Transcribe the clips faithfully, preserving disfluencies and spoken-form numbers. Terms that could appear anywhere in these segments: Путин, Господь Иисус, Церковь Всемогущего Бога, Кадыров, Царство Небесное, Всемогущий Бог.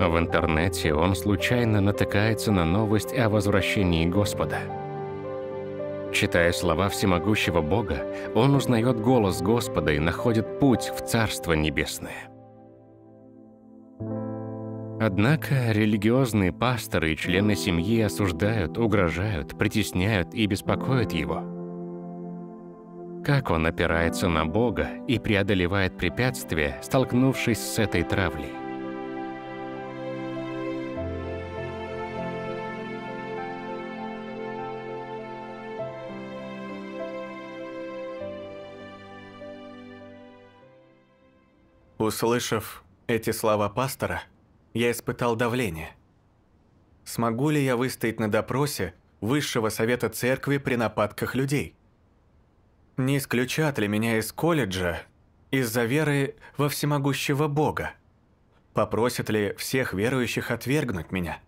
В интернете он случайно натыкается на новость о возвращении Господа. Читая слова Всемогущего Бога, он узнает голос Господа и находит путь в Царство Небесное. Однако религиозные пасторы и члены семьи осуждают, угрожают, притесняют и беспокоят его. Как он опирается на Бога и преодолевает препятствия, столкнувшись с этой травлей? Услышав эти слова пастора, я испытал давление. Смогу ли я выстоять на допросе Высшего Совета Церкви при нападках людей? Не исключат ли меня из колледжа из-за веры во Всемогущего Бога? Попросят ли всех верующих отвергнуть меня?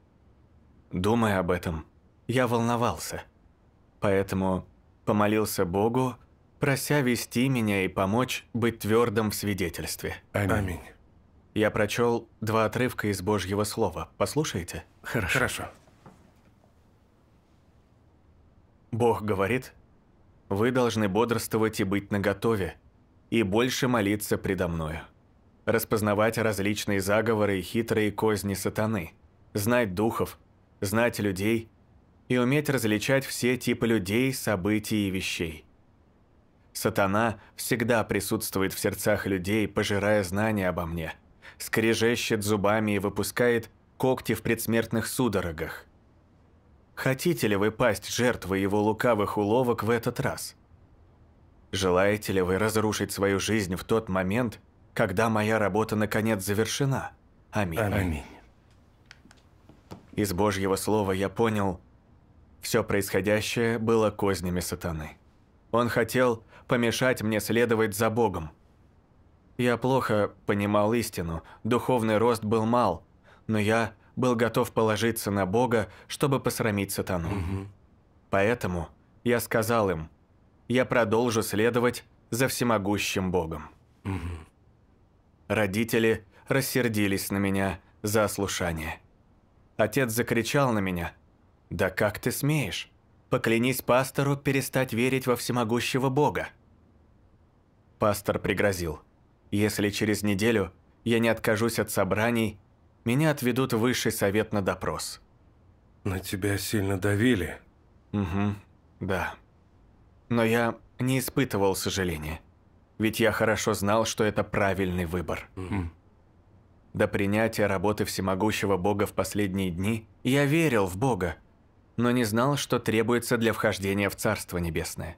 Думая об этом, я волновался. Поэтому помолился Богу, прося вести меня и помочь быть твердым в свидетельстве. Аминь. Аминь. Я прочел два отрывка из Божьего Слова. Послушайте? Хорошо. Хорошо. Бог говорит: «Вы должны бодрствовать и быть наготове, и больше молиться предо мною, распознавать различные заговоры и хитрые козни сатаны, знать духов, знать людей и уметь различать все типы людей, событий и вещей». Сатана всегда присутствует в сердцах людей, пожирая знания обо мне, скрежещет зубами и выпускает когти в предсмертных судорогах. Хотите ли вы пасть жертвой его лукавых уловок в этот раз? Желаете ли вы разрушить свою жизнь в тот момент, когда моя работа наконец завершена? Аминь. Аминь. Из Божьего Слова я понял, все происходящее было кознями сатаны. Он хотел помешать мне следовать за Богом. Я плохо понимал истину, духовный рост был мал, но я был готов положиться на Бога, чтобы посрамить сатану. Угу. Поэтому я сказал им: я продолжу следовать за Всемогущим Богом. Угу. Родители рассердились на меня за ослушание. Отец закричал на меня: «Да как ты смеешь? Поклянись пастору перестать верить во Всемогущего Бога». Пастор пригрозил: если через неделю я не откажусь от собраний, меня отведут в Высший Совет на допрос. На тебя сильно давили. Угу, да. Но я не испытывал сожаления, ведь я хорошо знал, что это правильный выбор. Угу. До принятия работы Всемогущего Бога в последние дни я верил в Бога, но не знал, что требуется для вхождения в Царство Небесное.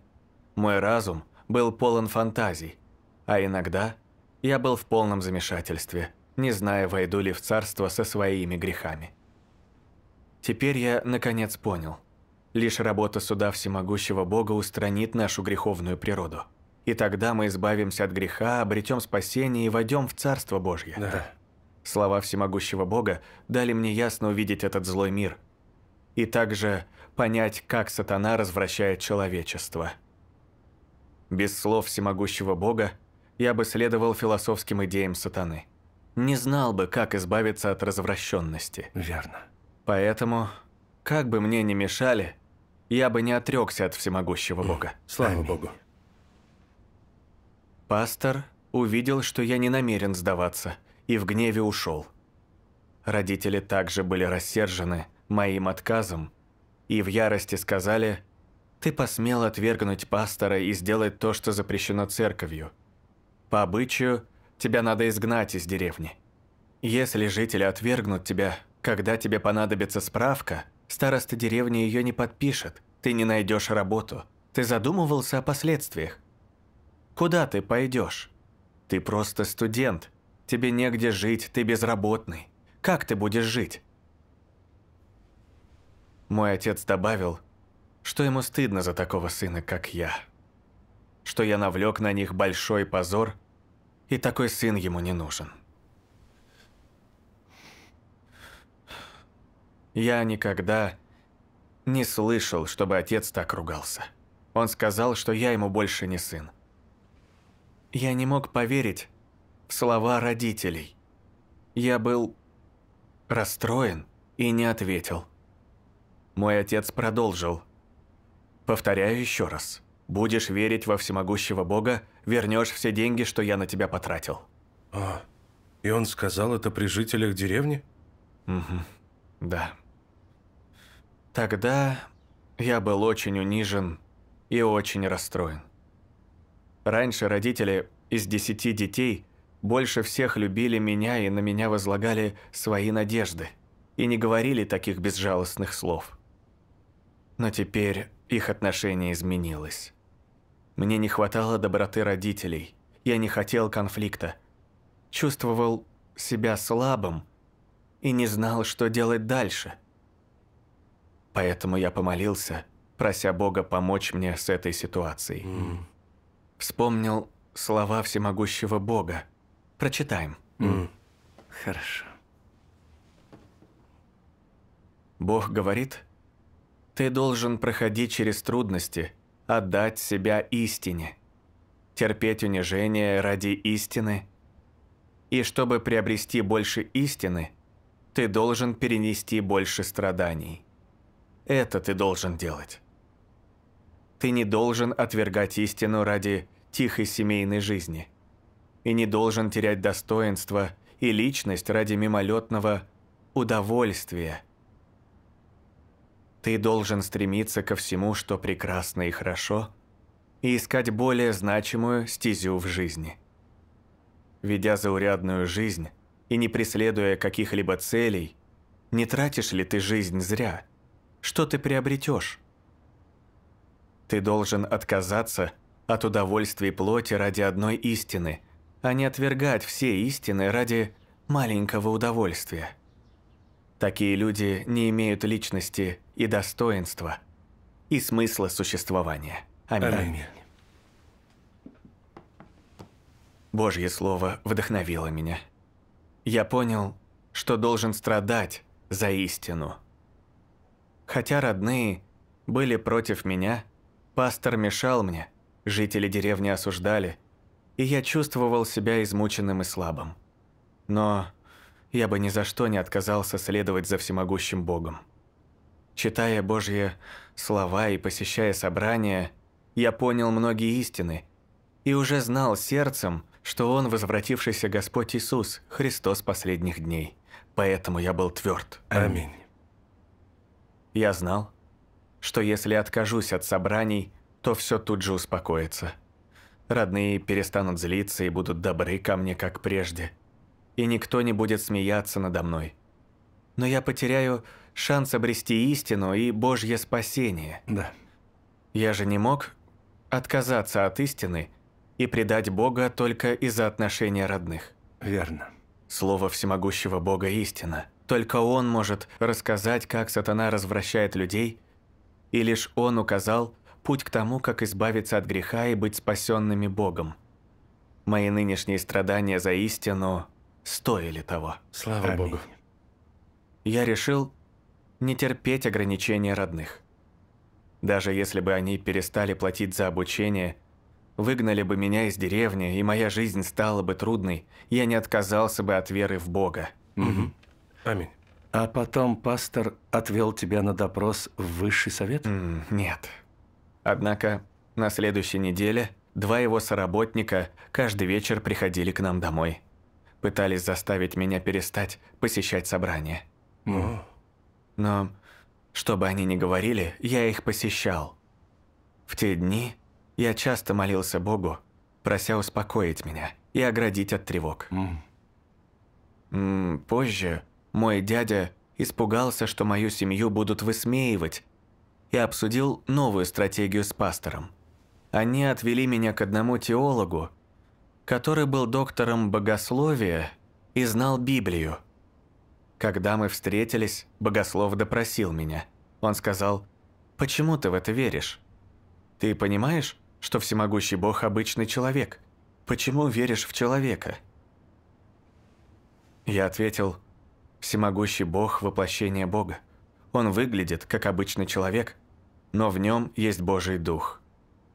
Мой разум был полон фантазий, а иногда я был в полном замешательстве, не зная, войду ли в царство со своими грехами. Теперь я, наконец, понял. Лишь работа суда Всемогущего Бога устранит нашу греховную природу. И тогда мы избавимся от греха, обретем спасение и войдем в Царство Божье. Да. Слова Всемогущего Бога дали мне ясно увидеть этот злой мир и также понять, как сатана развращает человечество. Без слов Всемогущего Бога я бы следовал философским идеям сатаны. Не знал бы, как избавиться от развращенности. Верно. Поэтому, как бы мне ни мешали, я бы не отрекся от Всемогущего Бога. Слава Аминь. Богу. Пастор увидел, что я не намерен сдаваться, и в гневе ушел. Родители также были рассержены моим отказом и в ярости сказали: «Ты посмел отвергнуть пастора и сделать то, что запрещено церковью. По обычаю, тебя надо изгнать из деревни. Если жители отвергнут тебя, когда тебе понадобится справка, староста деревни ее не подпишет, ты не найдешь работу. Ты задумывался о последствиях? Куда ты пойдешь? Ты просто студент, тебе негде жить, ты безработный. Как ты будешь жить?» Мой отец добавил, что ему стыдно за такого сына, как я, что я навлек на них большой позор, и такой сын ему не нужен. Я никогда не слышал, чтобы отец так ругался. Он сказал, что я ему больше не сын. Я не мог поверить в слова родителей. Я был расстроен и не ответил. Мой отец продолжил. Повторяю еще раз. Будешь верить во всемогущего Бога, вернешь все деньги, что я на тебя потратил. А, и он сказал это при жителях деревни? Угу, да. Тогда я был очень унижен и очень расстроен. Раньше родители из десяти детей больше всех любили меня и на меня возлагали свои надежды и не говорили таких безжалостных слов. Но теперь их отношение изменилось. Мне не хватало доброты родителей, я не хотел конфликта, чувствовал себя слабым и не знал, что делать дальше. Поэтому я помолился, прося Бога помочь мне с этой ситуацией. Mm. Вспомнил слова всемогущего Бога. Прочитаем. Mm. Хорошо. Бог говорит: ты должен проходить через трудности, отдать себя истине, терпеть унижение ради истины. И чтобы приобрести больше истины, ты должен перенести больше страданий. Это ты должен делать. Ты не должен отвергать истину ради тихой семейной жизни и не должен терять достоинство и личность ради мимолетного удовольствия. Ты должен стремиться ко всему, что прекрасно и хорошо, и искать более значимую стезю в жизни. Ведя заурядную жизнь и не преследуя каких-либо целей, не тратишь ли ты жизнь зря? Что ты приобретешь? Ты должен отказаться от удовольствий плоти ради одной истины, а не отвергать все истины ради маленького удовольствия. Такие люди не имеют личности и достоинства, и смысла существования. Аминь. Аминь. Божье слово вдохновило меня. Я понял, что должен страдать за истину. Хотя родные были против меня, пастор мешал мне, жители деревни осуждали, и я чувствовал себя измученным и слабым. Но я бы ни за что не отказался следовать за всемогущим Богом. Читая Божьи слова и посещая собрания, я понял многие истины и уже знал сердцем, что Он возвратившийся Господь Иисус, Христос последних дней. Поэтому я был тверд. Аминь. Аминь. Я знал, что если откажусь от собраний, то все тут же успокоится. Родные перестанут злиться и будут добры ко мне, как прежде. И никто не будет смеяться надо мной. Но я потеряю шанс обрести истину и Божье спасение. Да. Я же не мог отказаться от истины и предать Бога только из-за отношения родных. Верно. Слово всемогущего Бога – истина. Только Он может рассказать, как сатана развращает людей, и лишь Он указал путь к тому, как избавиться от греха и быть спасенными Богом. Мои нынешние страдания за истину стоили того. Слава Аминь. Богу. Я решил не терпеть ограничения родных. Даже если бы они перестали платить за обучение, выгнали бы меня из деревни, и моя жизнь стала бы трудной, я не отказался бы от веры в Бога. Угу. Аминь. А потом пастор отвел тебя на допрос в высший совет? М- нет. Однако на следующей неделе два его соработника каждый вечер приходили к нам домой. Пытались заставить меня перестать посещать собрания. О. Но, что бы они ни говорили, я их посещал. В те дни я часто молился Богу, прося успокоить меня и оградить от тревог. М. М- позже мой дядя испугался, что мою семью будут высмеивать, и обсудил новую стратегию с пастором. Они отвели меня к одному теологу, который был доктором богословия и знал Библию. Когда мы встретились, богослов допросил меня. Он сказал: «Почему ты в это веришь? Ты понимаешь, что всемогущий Бог – обычный человек? Почему веришь в человека?» Я ответил: «Всемогущий Бог – воплощение Бога. Он выглядит, как обычный человек, но в нем есть Божий Дух.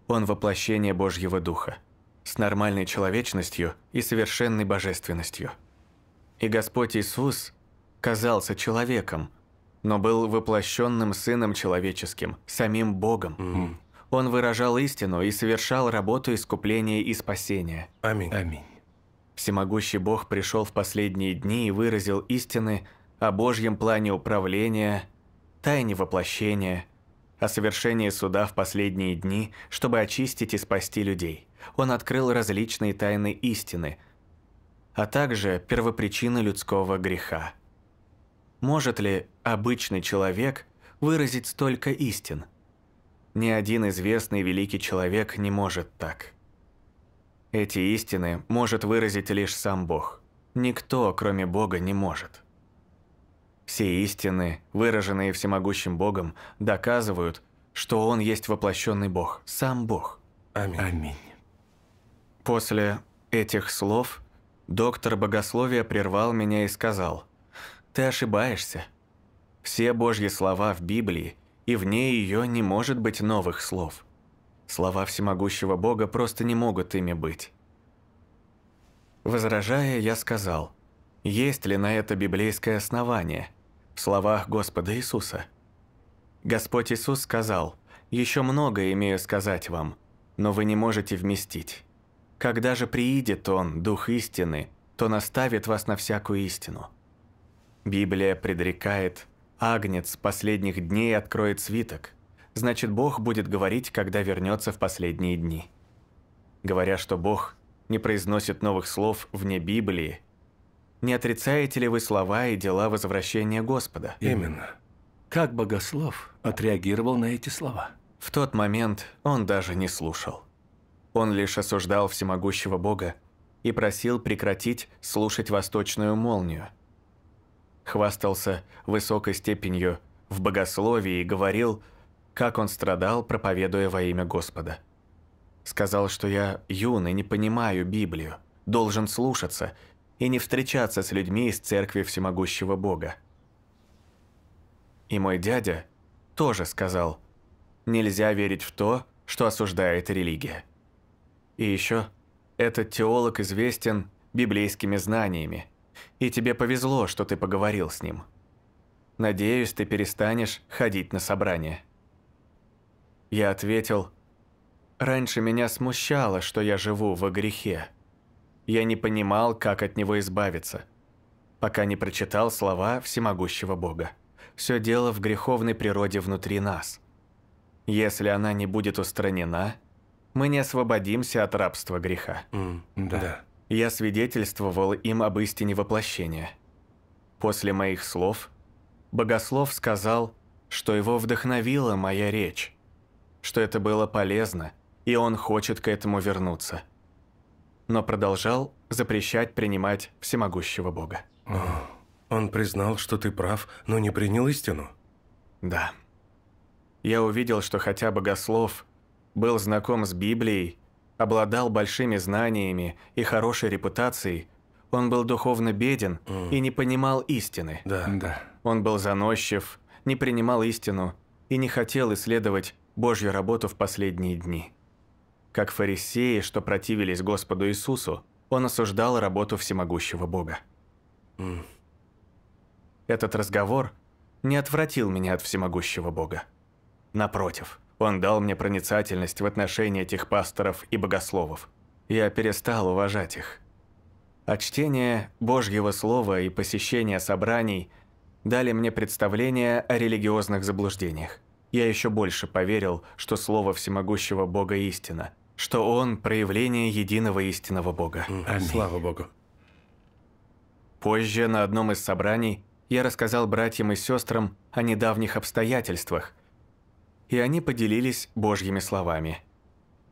Он – воплощение Божьего Духа, с нормальной человечностью и совершенной божественностью. И Господь Иисус казался человеком, но был воплощенным Сыном Человеческим, самим Богом. Mm-hmm. Он выражал истину и совершал работу искупления и спасения. Аминь. Аминь. Всемогущий Бог пришел в последние дни и выразил истины о Божьем плане управления, тайне воплощения, о совершении суда в последние дни, чтобы очистить и спасти людей. Он открыл различные тайны истины, а также первопричины людского греха. Может ли обычный человек выразить столько истин? Ни один известный великий человек не может так. Эти истины может выразить лишь сам Бог. Никто, кроме Бога, не может. Все истины, выраженные Всемогущим Богом, доказывают, что Он есть воплощенный Бог, сам Бог. Аминь. Аминь. После этих слов доктор богословия прервал меня и сказал: «Ты ошибаешься. Все Божьи слова в Библии, и в ней ее не может быть новых слов. Слова Всемогущего Бога просто не могут ими быть». Возражая, я сказал: есть ли на это библейское основание? В словах Господа Иисуса. Господь Иисус сказал: «Еще много имею сказать вам, но вы не можете вместить. Когда же приидет Он, Дух истины, то наставит вас на всякую истину». Библия предрекает: «Агнец последних дней откроет свиток», значит, Бог будет говорить, когда вернется в последние дни. Говоря, что Бог не произносит новых слов вне Библии, не отрицаете ли вы слова и дела возвращения Господа? Именно. Как богослов отреагировал на эти слова? В тот момент он даже не слушал. Он лишь осуждал Всемогущего Бога и просил прекратить слушать восточную молнию. Хвастался высокой степенью в богословии и говорил, как он страдал, проповедуя во имя Господа. Сказал, что я юный, не понимаю Библию, должен слушаться и не встречаться с людьми из Церкви Всемогущего Бога. И мой дядя тоже сказал: нельзя верить в то, что осуждает религия. И еще, этот теолог известен библейскими знаниями, и тебе повезло, что ты поговорил с ним. Надеюсь, ты перестанешь ходить на собрания. Я ответил: раньше меня смущало, что я живу во грехе. Я не понимал, как от него избавиться, пока не прочитал слова Всемогущего Бога. Все дело в греховной природе внутри нас. Если она не будет устранена, мы не освободимся от рабства греха. Mm, да. Да. Я свидетельствовал им об истине воплощения. После моих слов богослов сказал, что его вдохновила моя речь, что это было полезно, и он хочет к этому вернуться. Но продолжал запрещать принимать Всемогущего Бога. О, он признал, что ты прав, но не принял истину? Да. Я увидел, что хотя богослов был знаком с Библией, обладал большими знаниями и хорошей репутацией, он был духовно беден mm. и не понимал истины. Да. Да. Он был заносчив, не принимал истину и не хотел исследовать Божью работу в последние дни. Как фарисеи, что противились Господу Иисусу, он осуждал работу Всемогущего Бога. Mm. Этот разговор не отвратил меня от Всемогущего Бога. Напротив, он дал мне проницательность в отношении этих пасторов и богословов. Я перестал уважать их. А чтение Божьего Слова и посещение собраний дали мне представление о религиозных заблуждениях. Я еще больше поверил, что Слово Всемогущего Бога истина, что Он – проявление единого истинного Бога. Аминь. Слава Богу. Позже на одном из собраний я рассказал братьям и сестрам о недавних обстоятельствах, и они поделились Божьими словами,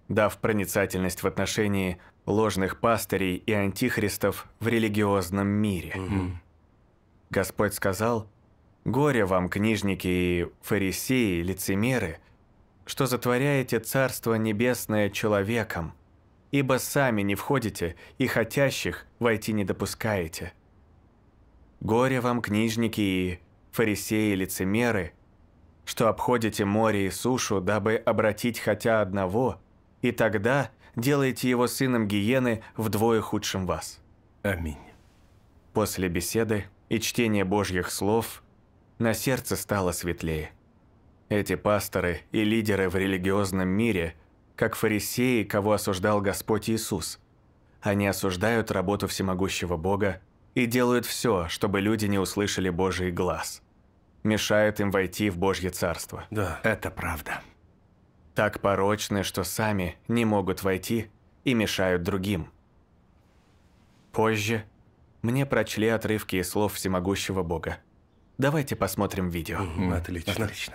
дав проницательность в отношении ложных пастырей и антихристов в религиозном мире. Угу. Господь сказал: «Горе вам, книжники и фарисеи, лицемеры, что затворяете Царство Небесное человеком, ибо сами не входите и хотящих войти не допускаете. Горе вам, книжники и фарисеи, лицемеры, что обходите море и сушу, дабы обратить хотя одного, и тогда делаете его сыном гиены вдвое худшим вас». Аминь. После беседы и чтение Божьих слов, на сердце стало светлее. Эти пасторы и лидеры в религиозном мире, как фарисеи, кого осуждал Господь Иисус, они осуждают работу всемогущего Бога и делают все, чтобы люди не услышали Божий глаз. Мешают им войти в Божье Царство. Да, это правда. Так порочны, что сами не могут войти и мешают другим. Позже мне прочли отрывки из слов всемогущего Бога. Давайте посмотрим видео. Mm-hmm. Отлично. Отлично.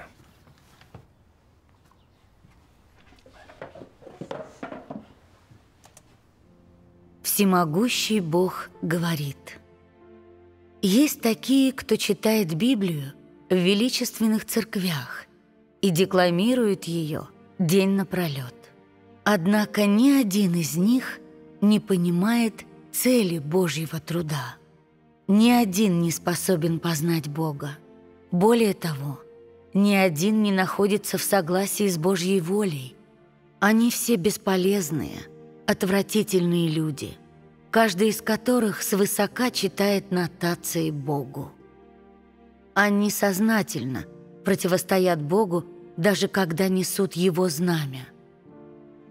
Всемогущий Бог говорит. Есть такие, кто читает Библию в величественных церквях и декламирует ее день напролет. Однако ни один из них не понимает цели Божьего труда. Ни один не способен познать Бога. Более того, ни один не находится в согласии с Божьей волей. Они все бесполезные, отвратительные люди, каждый из которых свысока читает нотации Богу. Они сознательно противостоят Богу, даже когда несут Его знамя.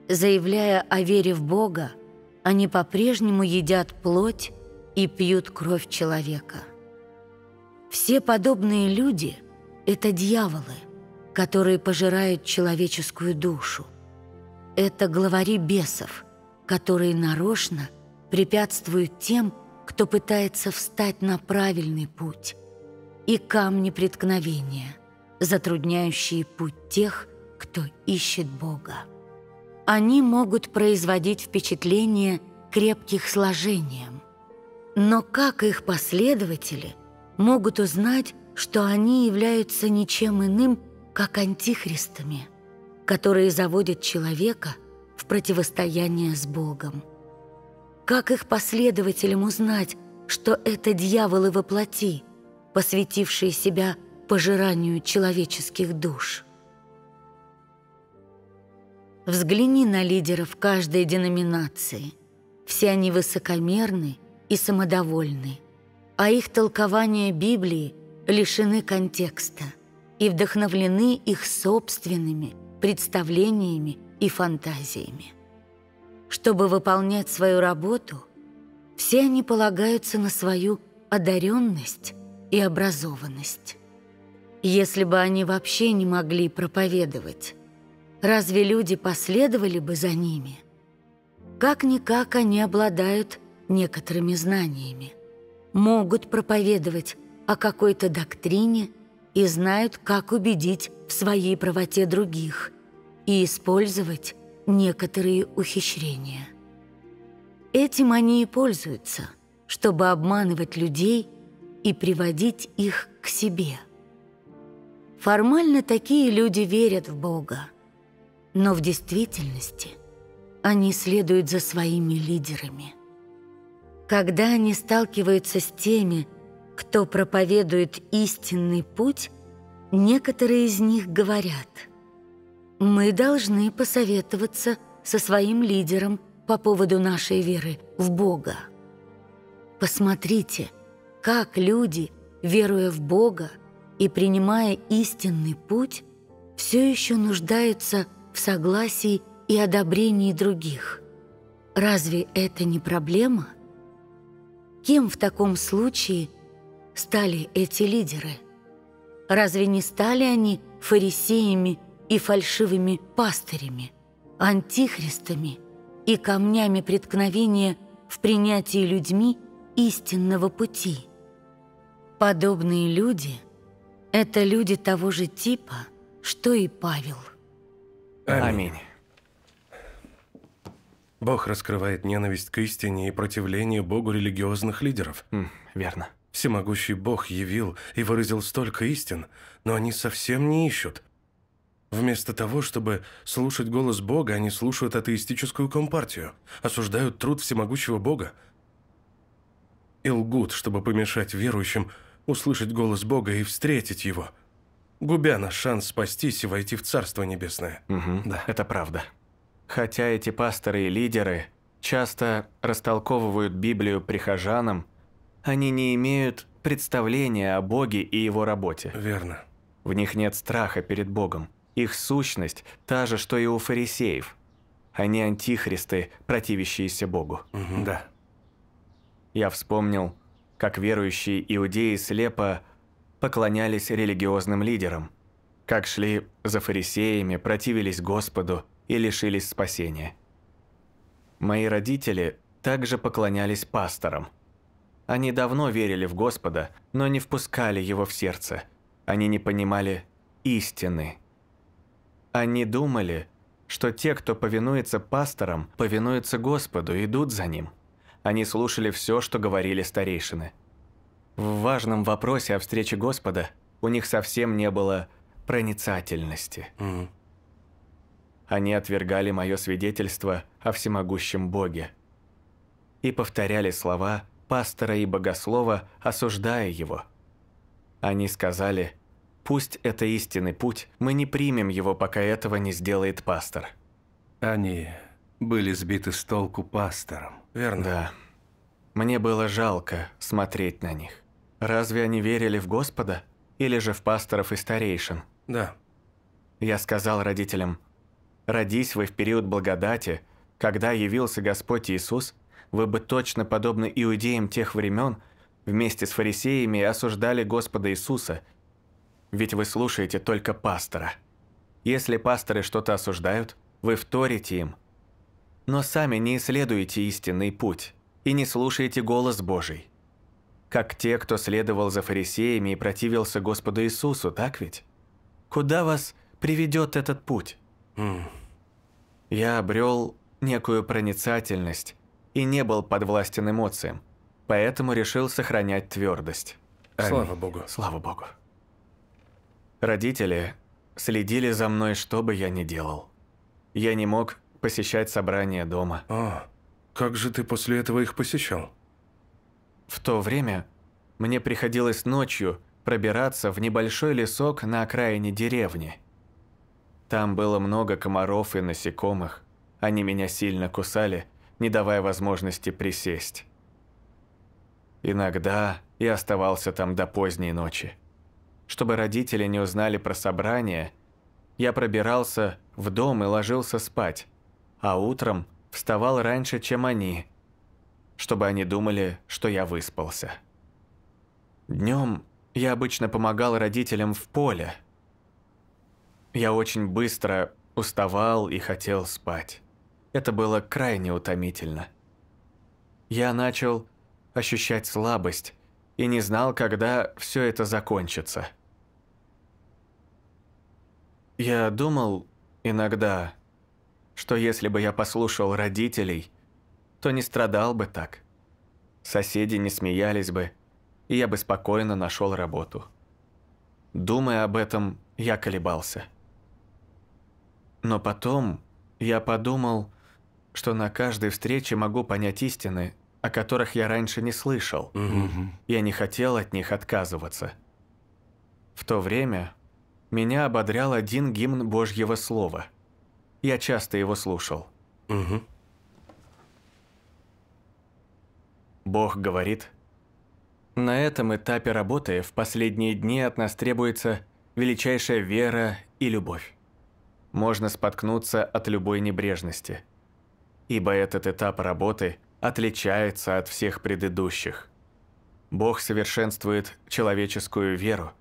Заявляя о вере в Бога, они по-прежнему едят плоть и пьют кровь человека. Все подобные люди – это дьяволы, которые пожирают человеческую душу. Это главари бесов, которые нарочно препятствуют тем, кто пытается встать на правильный путь, и камни преткновения, затрудняющие путь тех, кто ищет Бога. Они могут производить впечатление крепких сложением, но как их последователи могут узнать, что они являются ничем иным, как антихристами, которые заводят человека в противостояние с Богом? Как их последователям узнать, что это дьяволы во плоти, посвятившие себя пожиранию человеческих душ? Взгляни на лидеров каждой деноминации. Все они высокомерны и самодовольны, а их толкования Библии лишены контекста и вдохновлены их собственными представлениями и фантазиями. Чтобы выполнять свою работу, все они полагаются на свою одаренность и образованность. Если бы они вообще не могли проповедовать, разве люди последовали бы за ними? Как-никак они обладают некоторыми знаниями, могут проповедовать о какой-то доктрине и знают, как убедить в своей правоте других и использовать некоторые ухищрения. Этим они и пользуются, чтобы обманывать людей и приводить их к себе. Формально такие люди верят в Бога, но в действительности они следуют за своими лидерами. Когда они сталкиваются с теми, кто проповедует истинный путь, некоторые из них говорят: «Мы должны посоветоваться со своим лидером по поводу нашей веры в Бога». Посмотрите, как люди, веруя в Бога и принимая истинный путь, все еще нуждаются в согласии и одобрении других. Разве это не проблема? Кем в таком случае стали эти лидеры? Разве не стали они фарисеями и фальшивыми пастырями, антихристами и камнями преткновения в принятии людьми истинного пути? Подобные люди – это люди того же типа, что и Павел. Аминь. Аминь. Бог раскрывает ненависть к истине и противление Богу религиозных лидеров. Mm, верно. Всемогущий Бог явил и выразил столько истин, но они совсем не ищут. Вместо того, чтобы слушать голос Бога, они слушают атеистическую компартию, осуждают труд всемогущего Бога и лгут, чтобы помешать верующим услышать голос Бога и встретить Его, губя наш шанс спастись и войти в Царство Небесное. Угу, да, это правда. Хотя эти пасторы и лидеры часто растолковывают Библию прихожанам, Они не имеют представления о Боге и его работе. Верно. В них нет страха перед Богом. Их сущность та же, что и у фарисеев. Они антихристы, противящиеся Богу. Угу. Да. Я вспомнил, как верующие иудеи слепо поклонялись религиозным лидерам, как шли за фарисеями, противились Господу и лишились спасения. Мои родители также поклонялись пасторам. Они давно верили в Господа, но не впускали его в сердце. Они не понимали истины. Они думали, что те, кто повинуется пасторам, повинуются Господу, идут за ним. Они слушали все, что говорили старейшины. В важном вопросе о встрече Господа у них совсем не было проницательности. Mm-hmm. Они отвергали мое свидетельство о всемогущем Боге и повторяли слова пастора и богослова, осуждая его. Они сказали: «Пусть это истинный путь, мы не примем его, пока этого не сделает пастор». Они были сбиты с толку пастором. Верно? Да. Мне было жалко смотреть на них. Разве они верили в Господа или же в пасторов и старейшин? Да. Я сказал родителям: «Родись вы в период благодати, когда явился Господь Иисус, вы бы точно, подобно иудеям тех времен, вместе с фарисеями осуждали Господа Иисуса, ведь вы слушаете только пастора. Если пасторы что-то осуждают, вы вторите им, но сами не исследуете истинный путь и не слушаете голос Божий, как те, кто следовал за фарисеями и противился Господу Иисусу, так ведь? Куда вас приведет этот путь?» Mm. Я обрел некую проницательность и не был подвластен эмоциям, поэтому решил сохранять твердость. Аминь. Слава Богу. Слава Богу. Родители следили за мной, что бы я ни делал. Я не мог посещать собрания дома. А, как же ты после этого их посещал? В то время мне приходилось ночью пробираться в небольшой лесок на окраине деревни. Там было много комаров и насекомых. Они меня сильно кусали, не давая возможности присесть. Иногда я оставался там до поздней ночи. Чтобы родители не узнали про собрание, я пробирался в дом и ложился спать, а утром вставал раньше, чем они, чтобы они думали, что я выспался. Днем я обычно помогал родителям в поле. Я очень быстро уставал и хотел спать. Это было крайне утомительно. Я начал ощущать слабость и не знал, когда все это закончится. Я думал иногда, что если бы я послушал родителей, то не страдал бы так. Соседи не смеялись бы, и я бы спокойно нашел работу. Думая об этом, я колебался. Но потом я подумал, что на каждой встрече могу понять истины, о которых я раньше не слышал. Mm-hmm. Я не хотел от них отказываться. В то время меня ободрял один гимн Божьего Слова. Я часто его слушал. Угу. Бог говорит: «На этом этапе работы в последние дни от нас требуется величайшая вера и любовь. Можно споткнуться от любой небрежности, ибо этот этап работы отличается от всех предыдущих. Бог совершенствует человеческую веру,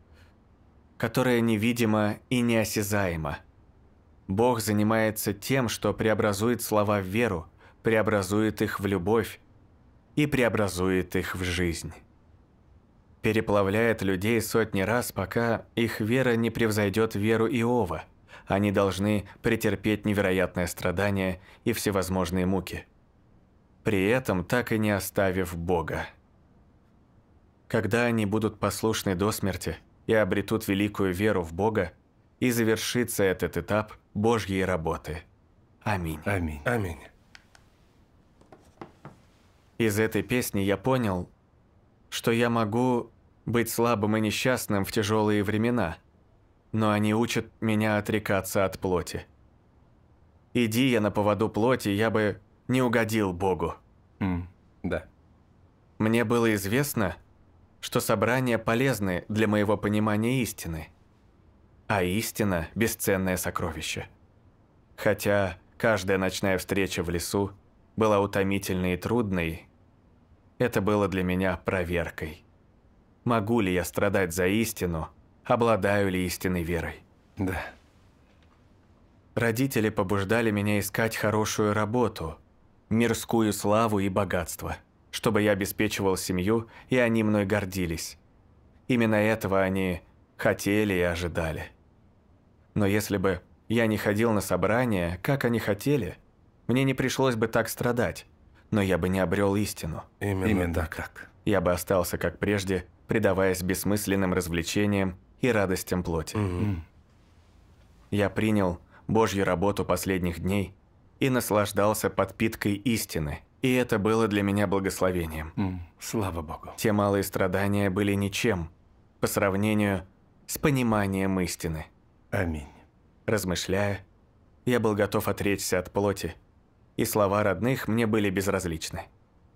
которая невидима и неосязаема. Бог занимается тем, что преобразует слова в веру, преобразует их в любовь и преобразует их в жизнь. Переплавляет людей сотни раз, пока их вера не превзойдет веру Иова. Они должны претерпеть невероятное страдание и всевозможные муки, при этом так и не оставив Бога. Когда они будут послушны до смерти и обретут великую веру в Бога, и завершится этот этап Божьей работы. Аминь». Аминь. Аминь. Из этой песни я понял, что я могу быть слабым и несчастным в тяжелые времена, но они учат меня отрекаться от плоти. Иди я на поводу плоти, я бы не угодил Богу. Mm, да. Мне было известно, что собрания полезны для моего понимания истины, а истина – бесценное сокровище. Хотя каждая ночная встреча в лесу была утомительной и трудной, это было для меня проверкой. Могу ли я страдать за истину, обладаю ли истинной верой? Да. Родители побуждали меня искать хорошую работу, мирскую славу и богатство, чтобы я обеспечивал семью, и они мной гордились. Именно этого они хотели и ожидали. Но если бы я не ходил на собрания, как они хотели, мне не пришлось бы так страдать, но я бы не обрел истину. Именно, Именно так. так. Я бы остался, как прежде, предаваясь бессмысленным развлечениям и радостям плоти. Угу. Я принял Божью работу последних дней и наслаждался подпиткой истины, и это было для меня благословением. Mm, слава Богу. Те малые страдания были ничем по сравнению с пониманием истины. Аминь. Размышляя, я был готов отречься от плоти, и слова родных мне были безразличны.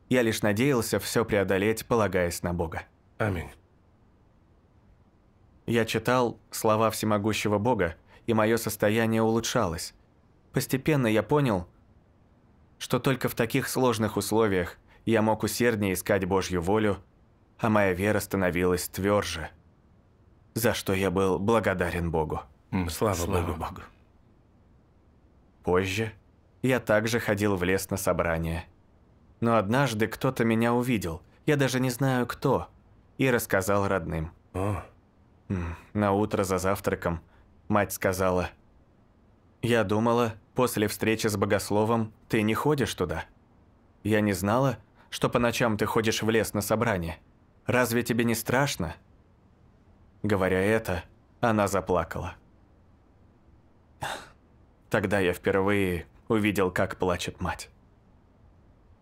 Я лишь надеялся все преодолеть, полагаясь на Бога. Аминь. Я читал слова Всемогущего Бога, и мое состояние улучшалось. Постепенно я понял, что только в таких сложных условиях я мог усерднее искать Божью волю, а моя вера становилась тверже, за что я был благодарен Богу. Слава, Слава Богу. Богу. Позже я также ходил в лес на собрание. Но однажды кто-то меня увидел, я даже не знаю кто, и рассказал родным. О. На утро за завтраком мать сказала: «Я думала, после встречи с богословом ты не ходишь туда. Я не знала, что по ночам ты ходишь в лес на собрание. Разве тебе не страшно?» Говоря это, она заплакала. Тогда я впервые увидел, как плачет мать.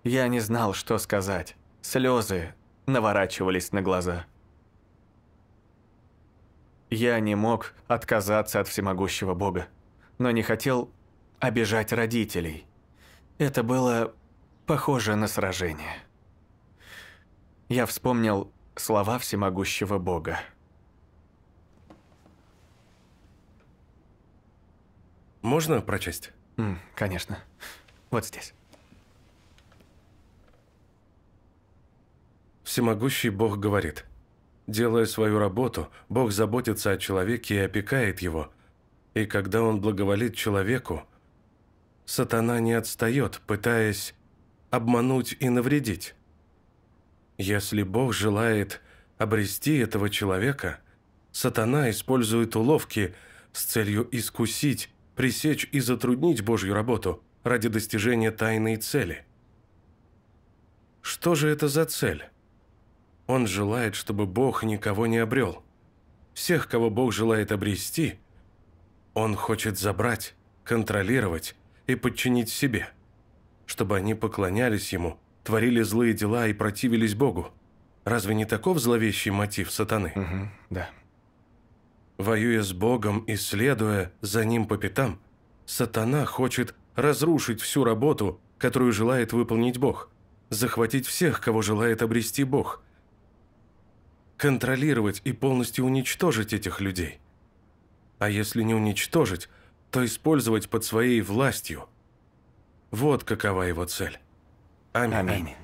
Я не знал, что сказать. Слезы наворачивались на глаза. Я не мог отказаться от Всемогущего Бога, но не хотел обижать родителей. Это было похоже на сражение. Я вспомнил слова Всемогущего Бога. Можно прочесть? Mm, конечно. Вот здесь. Всемогущий Бог говорит: делая свою работу, Бог заботится о человеке и опекает его. И когда Он благоволит человеку, сатана не отстает, пытаясь обмануть и навредить. Если Бог желает обрести этого человека, сатана использует уловки с целью искусить, пресечь и затруднить Божью работу ради достижения тайной цели. Что же это за цель? Он желает, чтобы Бог никого не обрел. Всех, кого Бог желает обрести, Он хочет забрать, контролировать и подчинить себе, чтобы они поклонялись Ему, творили злые дела и противились Богу. Разве не таков зловещий мотив сатаны? Угу, да. Воюя с Богом и следуя за Ним по пятам, сатана хочет разрушить всю работу, которую желает выполнить Бог, захватить всех, кого желает обрести Бог, контролировать и полностью уничтожить этих людей. А если не уничтожить, то использовать под своей властью. Вот какова его цель. Аминь. Аминь.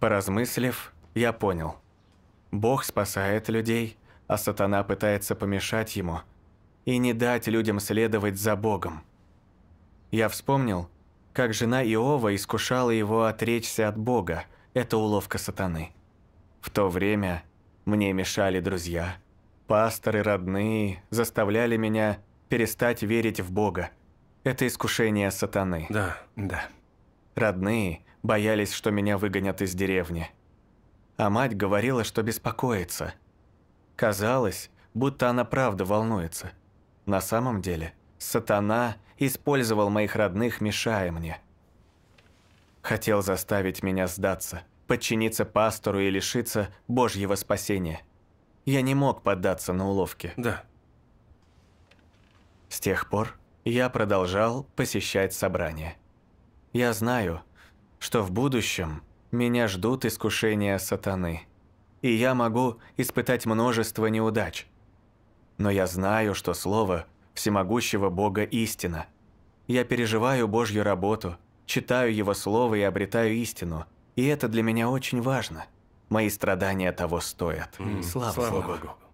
Поразмыслив, я понял. Бог спасает людей, а сатана пытается помешать Ему и не дать людям следовать за Богом. Я вспомнил, как жена Иова искушала его отречься от Бога. Это уловка сатаны. В то время мне мешали друзья, пасторы, родные, заставляли меня перестать верить в Бога. Это искушение сатаны. Да, да. Родные боялись, что меня выгонят из деревни. А мать говорила, что беспокоится. Казалось, будто она правда волнуется. На самом деле, сатана использовал моих родных, мешая мне. Хотел заставить меня сдаться, подчиниться пастору и лишиться Божьего спасения. Я не мог поддаться на уловки. Да. С тех пор я продолжал посещать собрания. Я знаю, что в будущем меня ждут искушения сатаны, и я могу испытать множество неудач. Но я знаю, что Слово Всемогущего Бога истина. Я переживаю Божью работу, читаю Его Слово и обретаю истину, и это для меня очень важно. Мои страдания того стоят. Mm. Слава, Слава Богу. Богу.